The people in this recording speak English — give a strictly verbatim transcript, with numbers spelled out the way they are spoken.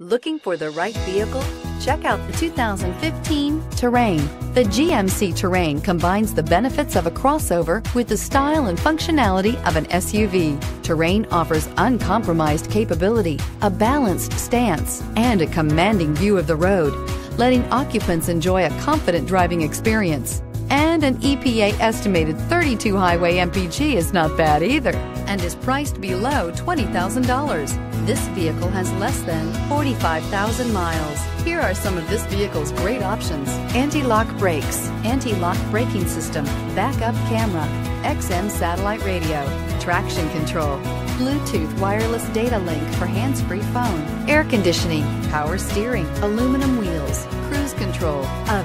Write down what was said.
Looking for the right vehicle? Check out the two thousand fifteen Terrain. The G M C Terrain combines the benefits of a crossover with the style and functionality of an S U V. Terrain offers uncompromised capability, a balanced stance, and a commanding view of the road, letting occupants enjoy a confident driving experience. And an E P A-estimated thirty-two highway M P G is not bad either, and is priced below twenty thousand dollars. This vehicle has less than forty-five thousand miles. Here are some of this vehicle's great options: anti-lock brakes, anti-lock braking system, backup camera, X M satellite radio, traction control, Bluetooth wireless data link for hands-free phone, air conditioning, power steering, aluminum wheels, cruise control. A